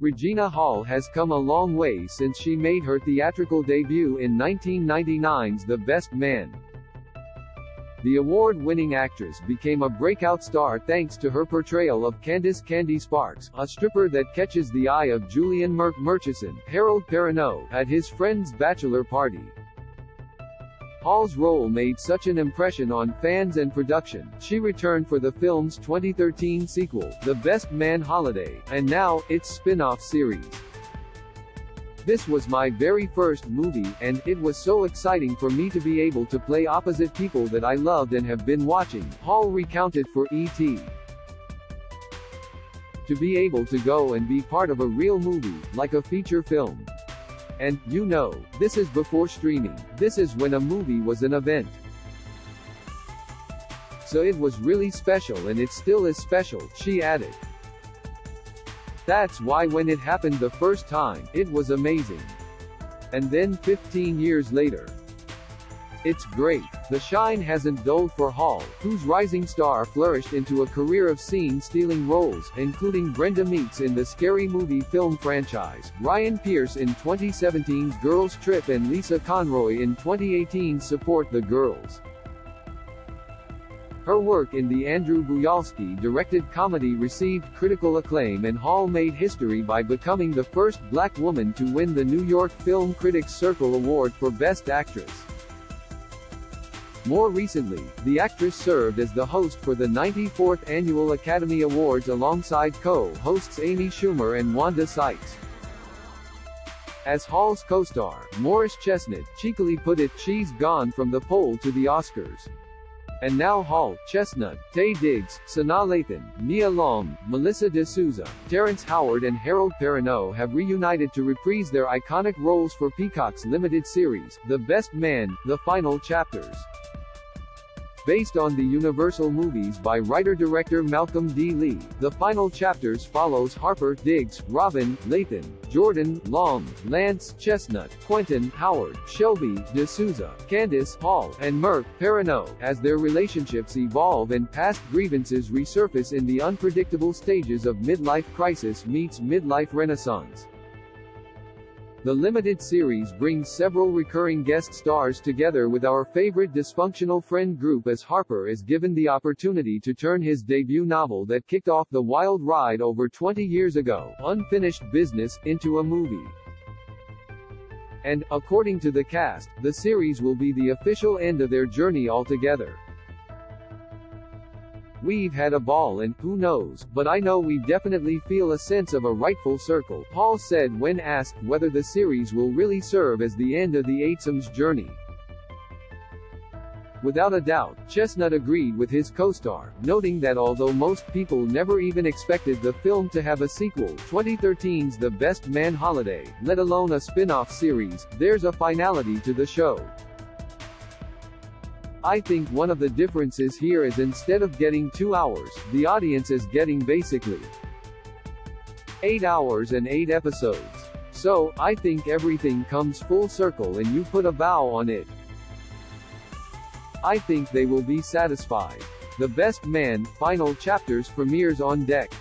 Regina Hall has come a long way since she made her theatrical debut in 1999's The Best Man. The award-winning actress became a breakout star thanks to her portrayal of Candace Candy Sparks, a stripper that catches the eye of Julian Murch Murchison, Harold Perrineau, at his friend's bachelor party. Hall's role made such an impression on fans and production, she returned for the film's 2013 sequel, The Best Man Holiday, and now, its spin-off series. "This was my very first movie, and it was so exciting for me to be able to play opposite people that I loved and have been watching," Hall recounted for E.T. "To be able to go and be part of a real movie, like a feature film. And, you know, this is before streaming, this is when a movie was an event. So it was really special and it still is special," she added. "That's why when it happened the first time, it was amazing. And then 15 years later, it's great." The shine hasn't dulled for Hall, whose rising star flourished into a career of scene-stealing roles, including Brenda Meeks in the Scary Movie film franchise, Ryan Pierce in 2017's Girls Trip and Lisa Conroy in 2018's Support the Girls. Her work in the Andrew Buyalski-directed comedy received critical acclaim, and Hall made history by becoming the first Black woman to win the New York Film Critics Circle Award for Best Actress. More recently, the actress served as the host for the 94th Annual Academy Awards alongside co-hosts Amy Schumer and Wanda Sykes. As Hall's co-star, Morris Chestnut, cheekily put it, "She's gone from the pole to the Oscars." And now Hall, Chestnut, Taye Diggs, Sanaa Lathan, Nia Long, Melissa D'Souza, Terrence Howard and Harold Perrineau have reunited to reprise their iconic roles for Peacock's limited series, The Best Man: The Final Chapters. Based on the Universal movies by writer-director Malcolm D. Lee, The Final Chapters follows Harper, Diggs, Robin, Lathan, Jordan, Long, Lance, Chestnut, Quentin, Howard, Shelby, D'Souza, Candace, Hall, and Murch, Perrineau, as their relationships evolve and past grievances resurface in the unpredictable stages of midlife crisis meets midlife renaissance. The limited series brings several recurring guest stars together with our favorite dysfunctional friend group as Harper is given the opportunity to turn his debut novel that kicked off the wild ride over 20 years ago, Unfinished Business, into a movie. And, according to the cast, the series will be the official end of their journey altogether. "We've had a ball and, who knows, but I know we definitely feel a sense of a rightful circle," Hall said when asked whether the series will really serve as the end of the eightsome's journey. "Without a doubt," Chestnut agreed with his co-star, noting that although most people never even expected the film to have a sequel, 2013's The Best Man Holiday, let alone a spin-off series, there's a finality to the show. "I think one of the differences here is instead of getting 2 hours, the audience is getting basically 8 hours and 8 episodes. So, I think everything comes full circle and you put a bow on it. I think they will be satisfied." The Best Man: Final Chapters premieres on Dec.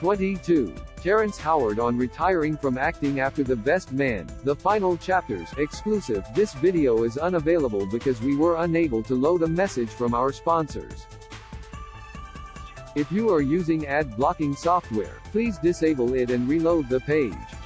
22. Terrence Howard on retiring from acting after The Best Man: The Final Chapters, exclusive. This video is unavailable because we were unable to load a message from our sponsors. If you are using ad blocking software, please disable it and reload the page.